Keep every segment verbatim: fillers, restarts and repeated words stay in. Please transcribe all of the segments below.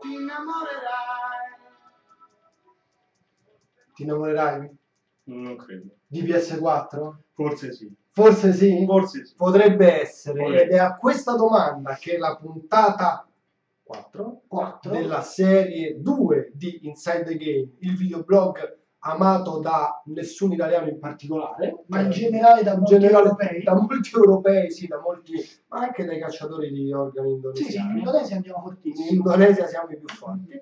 Ti innamorerai. Ti innamorerai? Non credo. Di P S quattro? Forse sì. Forse sì? Forse sì. Potrebbe essere. Potrebbe. Ed è a questa domanda che la puntata quattro della serie due di Inside the Game, il videoblog amato da nessun italiano in particolare, ma in generale da molti, generale, europei. Da molti europei, sì, da molti, ma anche dai cacciatori di organi indonesiani. Sì, sì, in Indonesia andiamo fortissimi. In Indonesia siamo i più forti.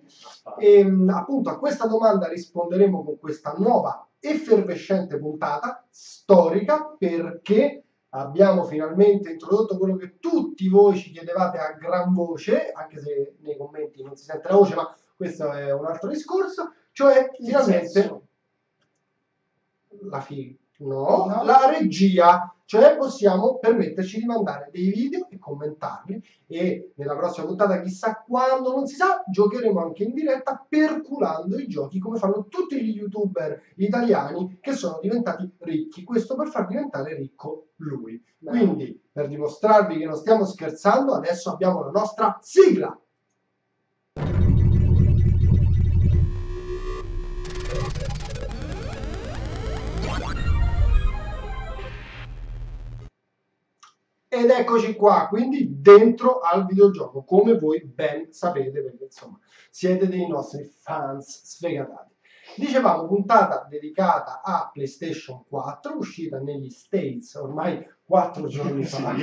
E appunto a questa domanda risponderemo con questa nuova effervescente puntata storica, perché abbiamo finalmente introdotto quello che tutti voi ci chiedevate a gran voce, anche se nei commenti non si sente la voce, ma questo è un altro discorso, cioè finalmente la figa, no, no, la regia, cioè possiamo permetterci di mandare dei video e commentarli, e nella prossima puntata, chissà quando, non si sa, giocheremo anche in diretta perculando i giochi come fanno tutti gli youtuber italiani che sono diventati ricchi, questo per far diventare ricco lui. Beh. Quindi per dimostrarvi che non stiamo scherzando, adesso abbiamo la nostra sigla. Ed eccoci qua, quindi dentro al videogioco, come voi ben sapete, perché insomma siete dei nostri fans sfegatati. Dicevamo, puntata dedicata a PlayStation quattro, uscita negli States ormai quattro giorni fa.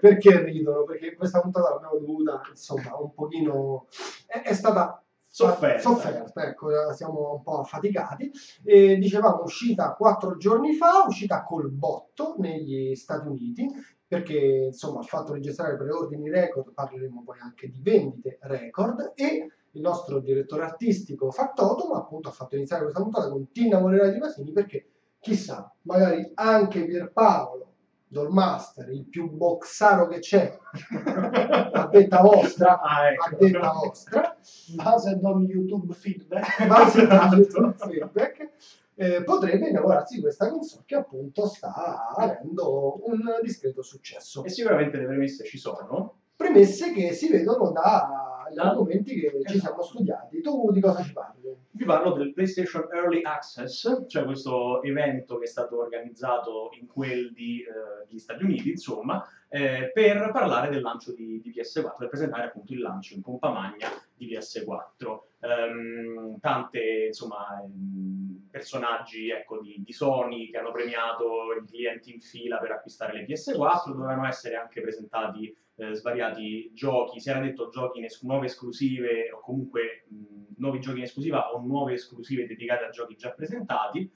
Perché ridono? Perché questa puntata l'abbiamo dovuta, insomma, un pochino... è, è stata... Sofferta. Sofferta, ecco, siamo un po' affaticati. E dicevamo, uscita quattro giorni fa, uscita col botto negli Stati Uniti, perché insomma ha fatto registrare preordini record, parleremo poi anche di vendite record, e il nostro direttore artistico Fattotum appunto ha fatto iniziare questa puntata con Ti innamorerai di Masini, perché chissà, magari anche Pierpaolo Dolmaster, il più boxaro che c'è, a detta vostra, ah, ecco, a detta vostra, base da YouTube feedback, base da YouTube feedback, eh, potrebbe innamorarsi di questa console che appunto sta avendo un discreto successo. E sicuramente le premesse ci sono. Premesse che si vedono dagli argomenti che esatto. ci siamo studiati. Tu di cosa ci parli? Vi parlo del PlayStation Early Access, cioè questo evento che è stato organizzato in quel di, eh, degli Stati Uniti, insomma, eh, per parlare del lancio di, di P S quattro, per presentare appunto il lancio in compagnia di P S quattro. Um, tante, insomma, personaggi, ecco, di, di Sony che hanno premiato i clienti in fila per acquistare le P S quattro, dovevano essere anche presentati eh, svariati giochi, si era detto giochi in es- nuove esclusive o comunque mh, nuovi giochi in esclusiva o nuove esclusive dedicate a giochi già presentati.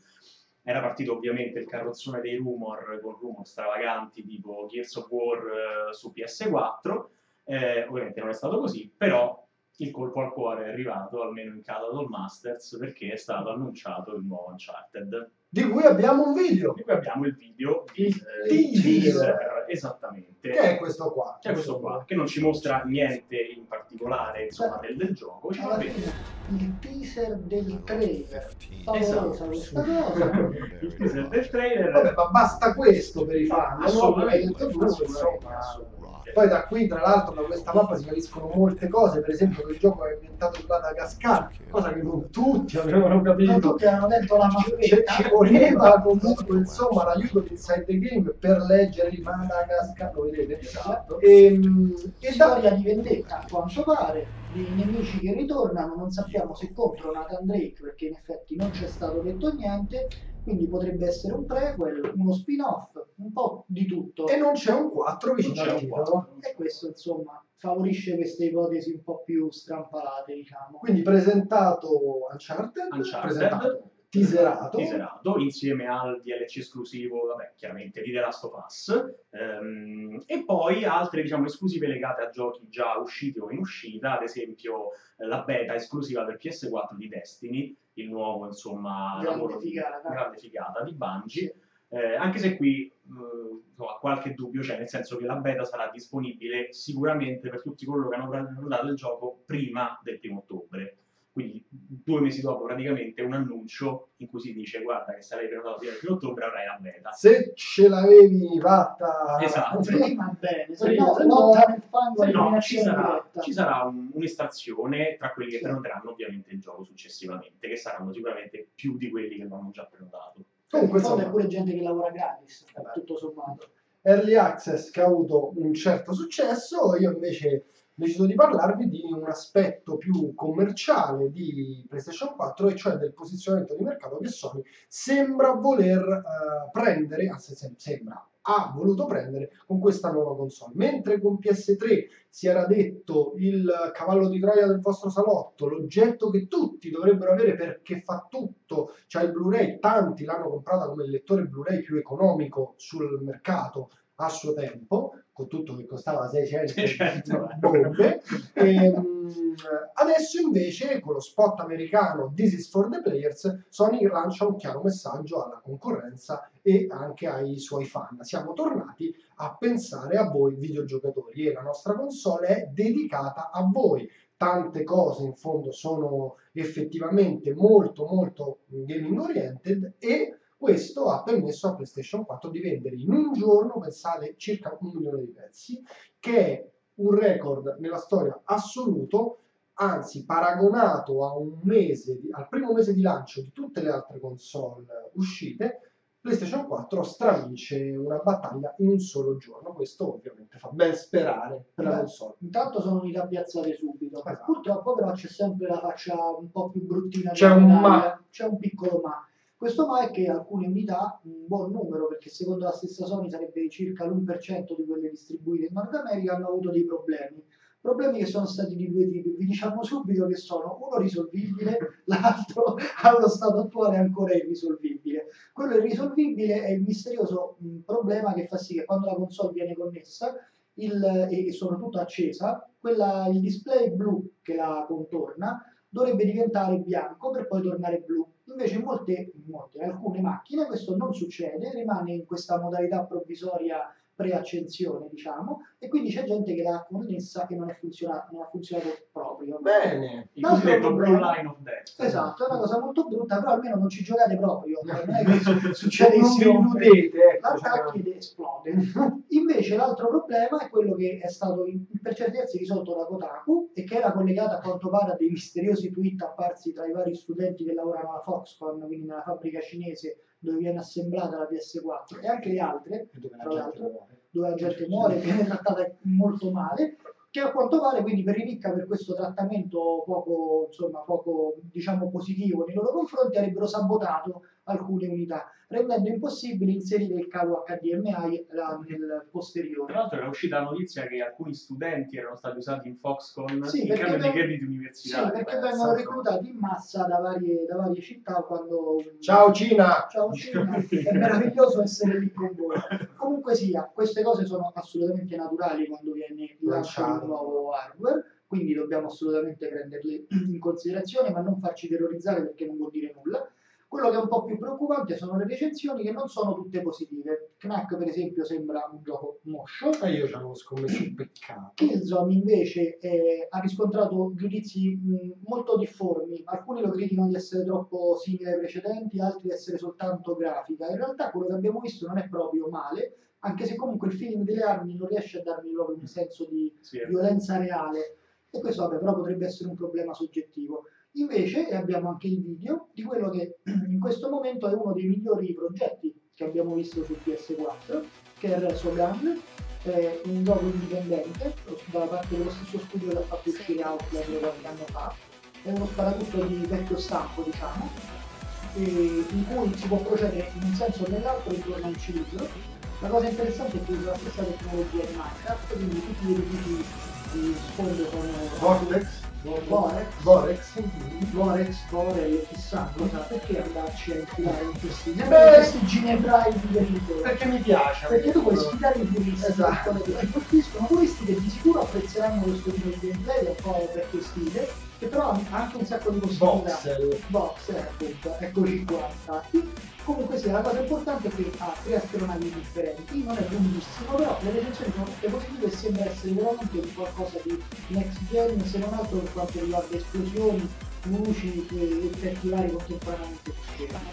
Era partito ovviamente il carrozzone dei rumor, con rumor stravaganti tipo Gears of War eh, su P S quattro, eh, ovviamente non è stato così, però il colpo al cuore è arrivato, almeno in casa del Masters, perché è stato annunciato il nuovo Uncharted. Di cui abbiamo un video! Di cui abbiamo il video di il eh, teaser, esattamente. Che è questo qua. Che è questo qua, che non ci mostra niente in particolare, insomma, del, del gioco. Ci allora, il teaser del trailer. Favolosa questa cosa. Il teaser del trailer. Vabbè, ma basta questo per i fan. Assolutamente. No? Poi da qui, tra l'altro, da questa mappa si capiscono molte cose, per esempio che il gioco è ambientato in Madagascar, cosa che non tutti avevano capito. Non tutti hanno detto la mappetta. Ci voleva comunque, insomma, l'aiuto di Inside the Game per leggere il Madagascar, lo vedete? Esatto. E, e storia di vendetta, a quanto pare, dei nemici che ritornano, non sappiamo se contro Nathan Drake, perché in effetti non c'è stato detto niente, quindi potrebbe essere un prequel, uno spin-off, un po' di tutto. E non c'è un quattro vicino al titolo. E questo, insomma, favorisce queste ipotesi un po' più strampalate, diciamo. Quindi presentato Uncharted, Uncharted. presentato Teaserato. Teaserato insieme al D L C esclusivo, vabbè, chiaramente di The Last of Us, ehm, e poi altre, diciamo, esclusive legate a giochi già usciti o in uscita, ad esempio la beta esclusiva per P S quattro di Destiny, il nuovo, insomma, lavoro di grande figata di Bungie, eh, anche se qui mh, insomma, qualche dubbio c'è, cioè, nel senso che la beta sarà disponibile sicuramente per tutti coloro che hanno prenotato il gioco prima del primo ottobre. Quindi due mesi dopo praticamente un annuncio in cui si dice guarda che sarei prenotato fino al primo ottobre, avrai la beta. Se ce l'avevi fatta... Esatto. Prima bene, se no, se no, se no ci, sarà, ci sarà un, un'estrazione tra quelli che sì. prenoteranno ovviamente il gioco successivamente, che saranno sicuramente più di quelli che l'hanno già prenotato. Comunque c'è pure gente che lavora gratis, eh, tutto sommato. Early Access che ha avuto un certo successo, io invece... deciso di parlarvi di un aspetto più commerciale di PlayStation quattro, e cioè del posizionamento di mercato che Sony sembra voler eh, prendere, anzi sembra, ha voluto prendere con questa nuova console. Mentre con P S tre si era detto il cavallo di Troia del vostro salotto, l'oggetto che tutti dovrebbero avere perché fa tutto, cioè il Blu-ray, tanti l'hanno comprata come il lettore Blu-ray più economico sul mercato a suo tempo, con tutto che costava seicento bombe, e, um, adesso invece con lo spot americano This is for the players, Sony lancia un chiaro messaggio alla concorrenza e anche ai suoi fan: siamo tornati a pensare a voi videogiocatori e la nostra console è dedicata a voi. Tante cose in fondo sono effettivamente molto molto gaming oriented, e questo ha permesso a PlayStation quattro di vendere in un giorno, pensate, circa un milione di pezzi, che è un record nella storia assoluto, anzi paragonato a un mese di, al primo mese di lancio di tutte le altre console uscite. PlayStation quattro stravince una battaglia in un solo giorno. Questo ovviamente fa ben sperare per la console. Intanto sono mica piazzate subito. Esatto. Purtroppo però c'è sempre la faccia un po' più bruttina. C'è un ma. C'è un piccolo ma. Questo ma è che alcune unità, un buon numero, perché secondo la stessa Sony sarebbe circa l'uno per cento di quelle distribuite in Nord America, hanno avuto dei problemi. Problemi che sono stati di due tipi, vi diciamo subito che sono uno risolvibile, l'altro allo stato attuale ancora irrisolvibile. Quello irrisolvibile è il misterioso mh, problema che fa sì che quando la console viene connessa il, e, e soprattutto accesa, quella, il display blu che la contorna dovrebbe diventare bianco per poi tornare blu. Invece in molte, in molte, in alcune macchine questo non succede, rimane in questa modalità provvisoria preaccensione, diciamo, e quindi c'è gente che l'ha connessa che non è funzionata, non ha funzionato proprio. Bene, il cosiddetto blue line of death. Esatto, è una cosa molto brutta, però almeno non ci giocate proprio, non è che succede insieme. L'attacco esplode. Invece l'altro problema è quello che è stato in, per certi versi risolto da Kotaku, e che era collegato a quanto pare a dei misteriosi tweet apparsi tra i vari studenti che lavorano alla Foxconn, quindi nella fabbrica cinese dove viene assemblata la P S quattro, e anche le altre, tra l'altro, dove la gente muore, viene trattata molto male, che a quanto pare quindi per ricca per questo trattamento poco, insomma, poco diciamo positivo nei loro confronti, avrebbero sabotato alcune unità, rendendo impossibile inserire il cavo H D M I la, nel posteriore. Tra l'altro era uscita la notizia che alcuni studenti erano stati usati in Foxconn, sì, in cambio dei crediti universitari. Sì, perché vengono reclutati in massa da varie, da varie città quando... Ciao Cina! Ciao Cina! È meraviglioso essere lì con voi. Comunque sia, queste cose sono assolutamente naturali quando viene lanciato un nuovo hardware, quindi dobbiamo assolutamente prenderle in considerazione, ma non farci terrorizzare perché non vuol dire nulla. Quello che è un po' più preoccupante sono le recensioni, che non sono tutte positive. Knack, per esempio, sembra un gioco moscio. E io ci avevo scommesso un peccato. Killzone, invece, eh, ha riscontrato giudizi mh, molto difformi. Alcuni lo criticano di essere troppo simile ai precedenti, altri di essere soltanto grafica. In realtà quello che abbiamo visto non è proprio male, anche se comunque il feeling delle armi non riesce a darmi proprio un senso di sì, violenza reale. E questo, vabbè, però potrebbe essere un problema soggettivo. Invece abbiamo anche il video di quello che in questo momento è uno dei migliori progetti che abbiamo visto su P S quattro, che è Resogun, è un gioco indipendente da parte dello stesso studio che ha fatto uscire Outland qualche anno fa. È uno sparatutto di vecchio stampo, diciamo, e in cui si può procedere in un senso o nell'altro intorno a un cilindro. La cosa interessante è che usa la stessa tecnologia di Minecraft, quindi tutti i requisiti di sfondo sono... Vorex, Vorex, Vorex, Vorex, chissà cosa, perché andarci a infilare in questi, questi ginebrai di pericolo? Perché mi piace. Perché tu puoi sfidare i turisti. Esatto. Perché colpiscono turisti che di sicuro apprezzeranno questo tipo di gameplay un po' per tuo stile, che però ha anche un sacco di possibilità. Voxel. Voxel, appunto, eccoci qua, infatti. Comunque sì, la cosa importante è che ha tre astronavi differenti, non è lunghissimo, però le recensioni sono tutte positive e sembra essere veramente qualcosa di next gen, se non altro per quanto riguarda esplosioni, luci e effetti vari contemporaneamente.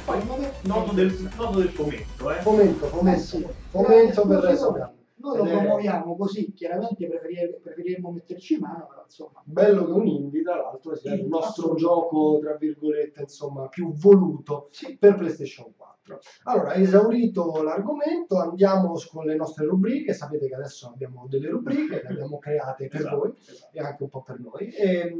Poi noto del, noto del fomento, eh? Fomento, fomento, eh sì. fomento per Resogun. Noi lo promuoviamo così, chiaramente preferire, preferiremmo metterci in mano, però insomma... Bello che un indie, tra l'altro, sia il nostro gioco, tra virgolette, insomma, più voluto sì. per PlayStation quattro. Allora, esaurito l'argomento, andiamo con le nostre rubriche. Sapete che adesso abbiamo delle rubriche, le abbiamo create per esatto, voi esatto. e anche un po' per noi. E,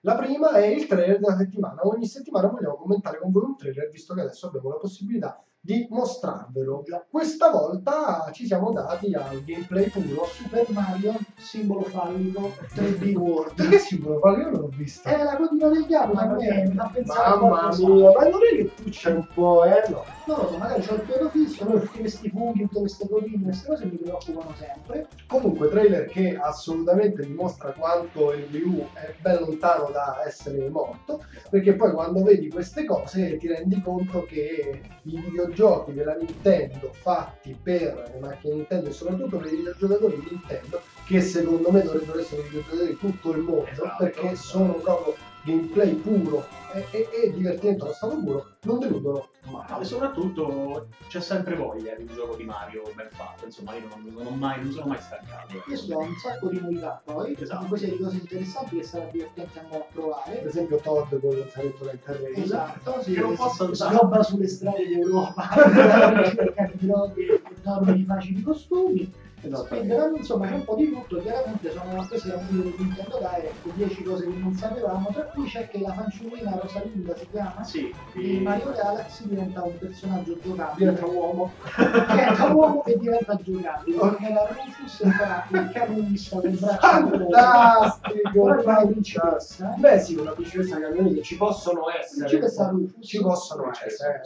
la prima è il trailer della settimana. Ogni settimana vogliamo commentare con voi un trailer, visto che adesso abbiamo la possibilità di mostrarvelo. Questa volta ci siamo dati al gameplay puro. Super Mario, simbolo fallico, tre D World. Perché simbolo fallico? Non l'ho visto. È la codina del diavolo, ma me, la pensavo. Mamma mia, ma non è che tu c'è un po', eh? No. Non lo so, magari c'ho il pelo fisso, allora tutti questi funghi, tutte queste codine, queste cose mi preoccupano sempre. Comunque, trailer che assolutamente dimostra quanto il Wii U è ben lontano da essere morto, perché poi quando vedi queste cose ti rendi conto che i video giochi della Nintendo fatti per le macchine Nintendo e soprattutto per i videogiocatori di Nintendo, che secondo me dovrebbero essere videogiocatori di tutto il mondo, esatto, perché esatto. sono proprio gameplay puro e, e, e divertimento allo stato puro, non deludono mai. E soprattutto c'è sempre voglia di un gioco di Mario ben fatto, insomma io non, non, mai, non sono mai stancato. Io so un sacco di novità poi, esatto. di queste cose interessanti che sarà divertente andare a provare. Per esempio Todd con il saretto del terreno. Esatto, sì, che non posso sgobba sulle strade d'Europa, cercare di droghe e dorme di facili costumi. Spenderanno insomma un po' di tutto, chiaramente sono queste da un Nintendo Direct con dieci cose che non sapevamo, tra cui c'è che la fanciullina Rosalinda si chiama sì, e Mario Galaxy diventa un personaggio giocabile, diventa uomo diventa uomo e diventa giocabile perché la Rufus sarà il camionista del braccio fantastico, la principessa eh? beh sì, una principessa camionista ci possono essere principessa Rufus ci possono essere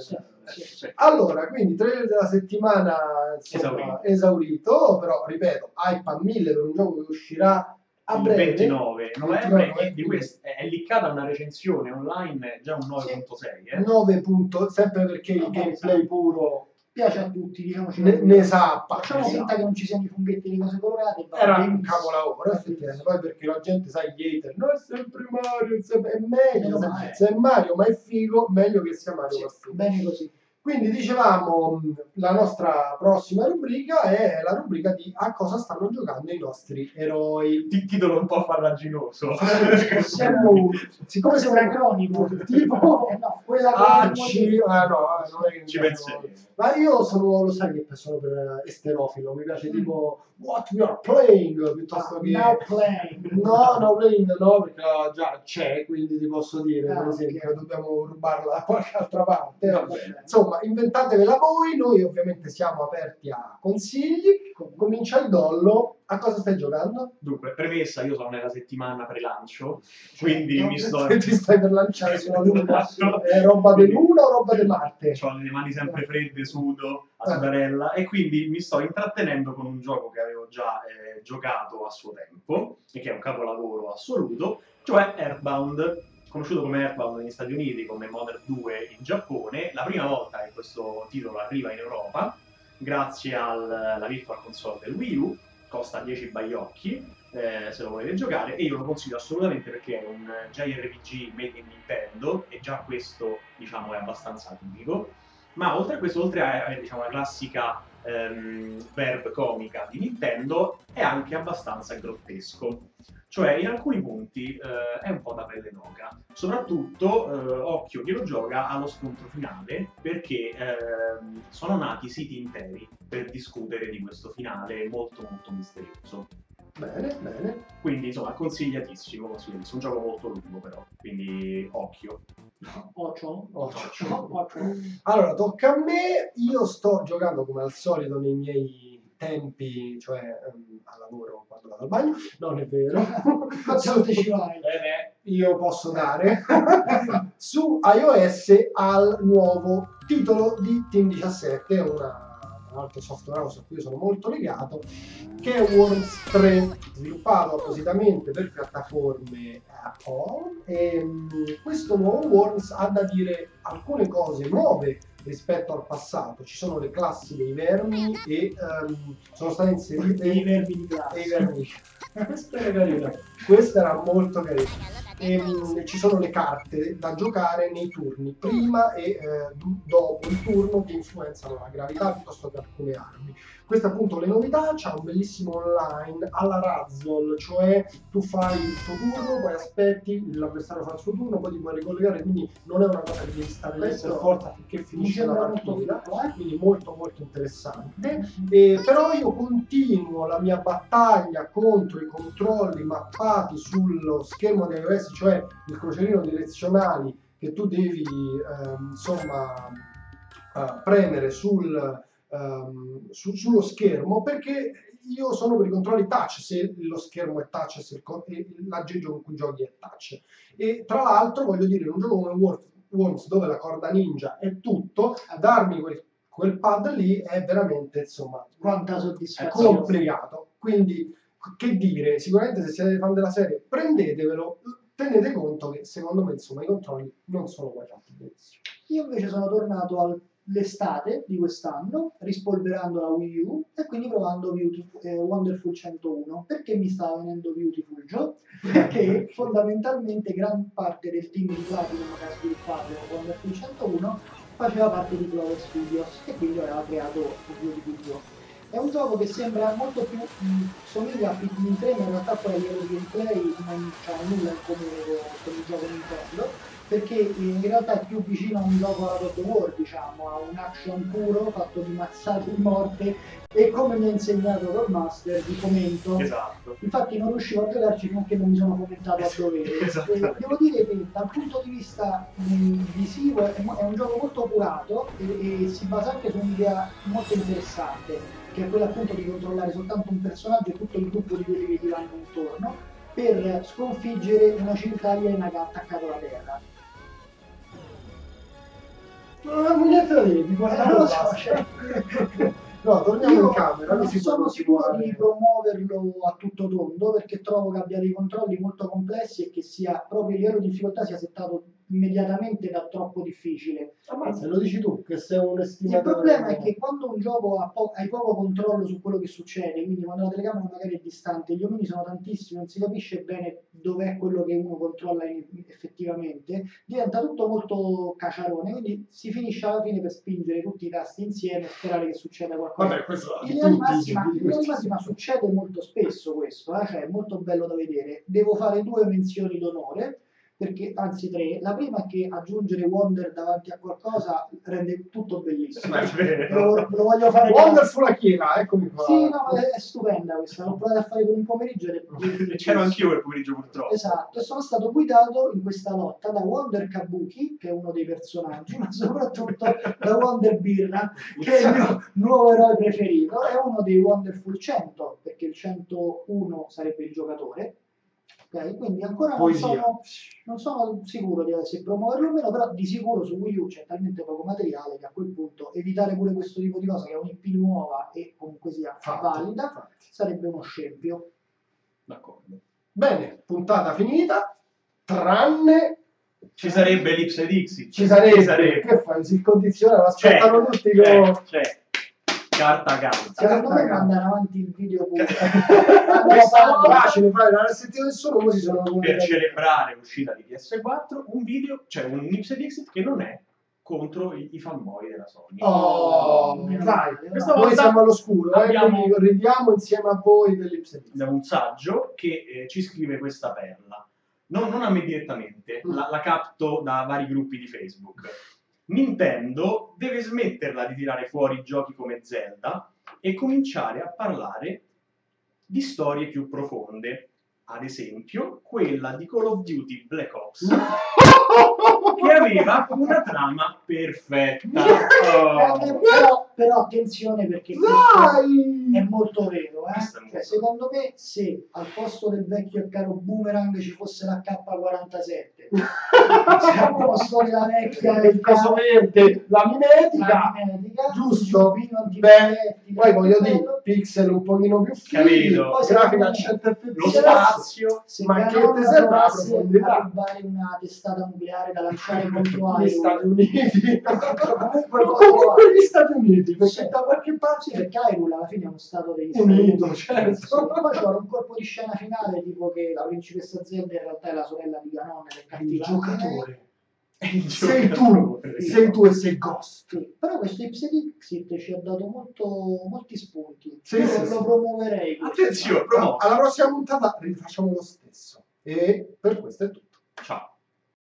sì, sì, sì. Allora, quindi trailer della settimana insomma, esaurito, esaurito. Però ripeto, hype a mille per un gioco che uscirà a il breve, ventinove novembre, e di questo è linkata una recensione online già un nove virgola sei, eh. sempre perché no, il gameplay puro piace a tutti, diciamoci, ne, ne sappa. Facciamo finta che non ci siano i funghetti di cose colorate. Era un capolavoro, effettivamente. Poi perché la gente sa gli hater, no, è sempre Mario, è, sempre... è meglio, no, se, è. se è Mario, ma è figo, meglio che sia Mario. Sì, bene così. Quindi dicevamo, la nostra prossima rubrica è la rubrica di a cosa stanno giocando i nostri eroi. Ti titolo un po' farraginoso. Siamo, siccome siamo acronimo, tipo eh no, quella ah, che ci, eh no, non è che ci penso. Ma io sono, lo sai che sono per esterofilo, mi piace mm. tipo what we are playing piuttosto ah, che now playing. No, no playing no, perché già c'è, quindi ti posso dire, ah, per esempio, okay. dobbiamo rubarla da qualche altra parte. No? Insomma, inventatevela voi, noi ovviamente siamo aperti a consigli. Comincia il dollo. A cosa stai giocando? Dunque, premessa, io sono nella settimana pre-lancio, quindi no, mi sto... Ti stai per lanciare sulla luna? È roba di luna o roba di Marte? Ho le mani sempre fredde, sudo, a sudarella, e quindi mi sto intrattenendo con un gioco che avevo già eh, giocato a suo tempo, e che è un capolavoro assoluto, cioè Airbound. Conosciuto come Airbound negli Stati Uniti, come Mother due in Giappone, la prima volta che questo titolo arriva in Europa, grazie al, alla Virtual Console del Wii U, costa dieci baiocchi, eh, se lo volete giocare, e io lo consiglio assolutamente perché è un J R P G made in Nintendo, e già questo, diciamo, è abbastanza tipico, ma oltre a questo, oltre a avere, diciamo, la classica ehm, verve comica di Nintendo, è anche abbastanza grottesco. Cioè, in alcuni punti eh, è un po' da pelle d'oca. Soprattutto, eh, occhio chi lo gioca allo scontro finale, perché eh, sono nati siti interi per discutere di questo finale molto molto misterioso. Bene, bene. Quindi, insomma, consigliatissimo, consigliatissimo. Un gioco molto lungo, però, quindi occhio. Occhio, occhio, occhio. Allora, tocca a me. Io sto giocando, come al solito, nei miei... tempi, cioè um, al lavoro quando vado al bagno, non è vero, io posso dare su iOS al nuovo titolo di Team diciassette, una un altro software house a cui sono molto legato, che è Worms tre, sviluppato appositamente per piattaforme Apple, e questo nuovo Worms ha da dire alcune cose nuove rispetto al passato. Ci sono le classi dei vermi e um, sono state inserite i vermi di classe. Questa era molto carina. ehm, ci sono le carte da giocare nei turni prima e eh, dopo il turno, che influenzano la gravità piuttosto che alcune armi. Queste appunto le novità. C'è un bellissimo online alla Razzle, cioè tu fai il tuo turno, poi aspetti l'avversario fa il suo turno, poi ti puoi ricollegare, quindi non è una cosa che devi stare lì per forza finché finisce la partita, quindi molto molto interessante. Eh, però io continuo la mia battaglia contro i controlli mappati sullo schermo di iOS, cioè il crocerino direzionali che tu devi eh, insomma eh, premere sul, eh, su, sullo schermo, perché io sono per i controlli touch se lo schermo è touch e se l'aggeggio con cui giochi è touch. E tra l'altro voglio dire, in un gioco come Worms dove la corda ninja è tutto, a darmi quel quel pad lì è veramente, insomma, quanta soddisfazione, complicato. Quindi che dire, sicuramente se siete fan della serie prendetevelo, tenete conto che secondo me insomma i controlli non sono guardati benissimo. Io invece sono tornato all'estate di quest'anno rispolverando la Wii U e quindi provando Beautiful, eh, Wonderful centouno, perché mi stava venendo Viewtiful Joe, perché fondamentalmente gran parte del team di Platinum che ha sviluppato Wonderful centouno faceva parte di Clover Studios e quindi aveva creato Viewtiful Joe. È un gioco che sembra molto più mh, somiglia a Pikmin tre, ma in realtà poi a livello gameplay non c'ha nulla in comune con il gioco Nintendo, perché in realtà è più vicino a un gioco alla God of War, diciamo, a un action puro fatto di mazzate di morte e, come mi ha insegnato Rob Master, di commento. Esatto. Infatti non riuscivo a giocarci finché non mi sono commentato a dovere. Esatto. Devo dire che dal punto di vista visivo è un gioco molto curato e, e si basa anche su un'idea molto interessante, che è quella appunto di controllare soltanto un personaggio e tutto il gruppo di quelli che ti vanno intorno per sconfiggere una cittadina e una gatta attaccato alla terra. Non ho niente da dire, mi guardavo la faccia. No, torniamo io in camera. Non sono sicuro di promuoverlo a tutto tondo, perché trovo che abbia dei controlli molto complessi e che sia proprio il livello di difficoltà sia settato immediatamente da troppo difficile. Ma se lo dici tu, che sei un estimatore. Il problema è che quando un gioco ha po hai poco controllo su quello che succede, quindi quando la telecamera magari è distante, gli omini sono tantissimi, non si capisce bene dov'è quello che uno controlla effettivamente, diventa tutto molto caciarone, quindi si finisce alla fine per spingere tutti i tasti insieme e sperare che succeda qualcosa. Vabbè, questo in realtà massima succede molto spesso questo, eh? Cioè è molto bello da vedere. Devo fare due menzioni d'onore, perché, anzi tre. La prima è che aggiungere Wonder davanti a qualcosa rende tutto bellissimo. Lo, lo voglio fare Wonder sulla chiesa, eccomi qua. Sì, no, ma è stupenda questa. L'ho provata a fare per un pomeriggio e le... c'ero anch'io quel pomeriggio, purtroppo. Esatto, e sono stato guidato in questa lotta da Wonder Kabuki, che è uno dei personaggi, ma soprattutto da Wonder Birra, che è il mio nuovo eroe preferito. È uno dei Wonderful cento, perché il centouno sarebbe il giocatore. Okay, quindi ancora non sono, non sono sicuro di se promuoverlo o meno, però di sicuro su Wii U c'è talmente poco materiale che a quel punto evitare pure questo tipo di cosa, che è un'I P nuova e comunque sia Fatti. valida, Fatti. sarebbe uno scempio. D'accordo. Bene, puntata finita, tranne... Ci sarebbe l'Ipse Dixie. Ci sarebbe. Ci sarebbe. Che fai? Si condiziona, aspettano tutti. C'è. Carta carta. Secondo me mandano avanti il video pure. È facile fare la recensione del solo, così sono... Per celebrare l'uscita di P S quattro, un video, cioè un Ipse Dixit che non è contro i, i fanboy della Sony. Oh, dai, no, questa volta siamo all'oscuro, abbiamo... eh, rendiamo insieme a voi dell'Ipse Dixit. Abbiamo un saggio che eh, ci scrive questa perla. Non, non a me direttamente, mm. la, la capto da vari gruppi di Facebook. Nintendo deve smetterla di tirare fuori giochi come Zelda e cominciare a parlare di storie più profonde, ad esempio quella di Call of Duty Black Ops, che aveva una trama perfetta. Oh. Però, però attenzione, perché questo è molto vero, eh? È molto... Cioè, secondo me, se al posto del vecchio e caro Boomerang ci fosse la K quarantasette c'è un po' storia vecchia, il caso verde, la mimetica, la mimetica giusto? Beh, poi voglio dire, pixel un pochino più fini, poi grafica cento F P S, lo spazio, sì, ma che te serva a rubare una testata nucleare da lanciare contro gli Stati Uniti, comunque gli Stati Uniti, perché da qualche parte perché Hyrule alla fine è uno stato degli Stati Uniti, certo. Poi c'era un colpo di scena finale tipo che la principessa Zelda in realtà è la sorella di Ganon, che cattiva. Giocatore. Il sei giocatore. Tu, sì. Sei tu e sei Ghost. Sì. Però questo Ipsy Dixit ci ha dato molto, molti spunti. Sì, Io sì, lo sì. promuoverei. Attenzione, però alla prossima puntata rifacciamo lo stesso. E per questo è tutto. Ciao.